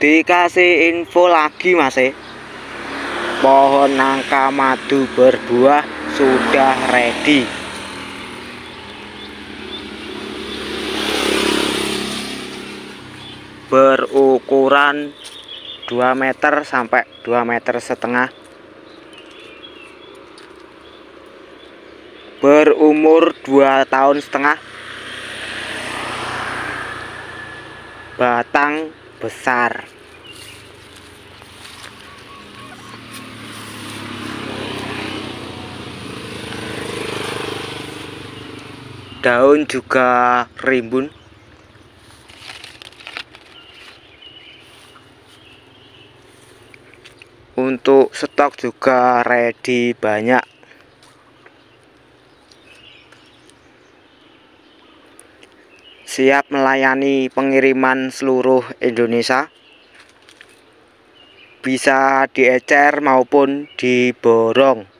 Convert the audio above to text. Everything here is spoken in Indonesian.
Dikasih info lagi mas, pohon nangka madu berbuah sudah ready. Berukuran 2 meter sampai 2,5 meter. Berumur 2,5 tahun. Batang besar. Daun juga rimbun. Untuk stok juga ready banyak. Siap melayani pengiriman seluruh Indonesia. Bisa diecer maupun diborong.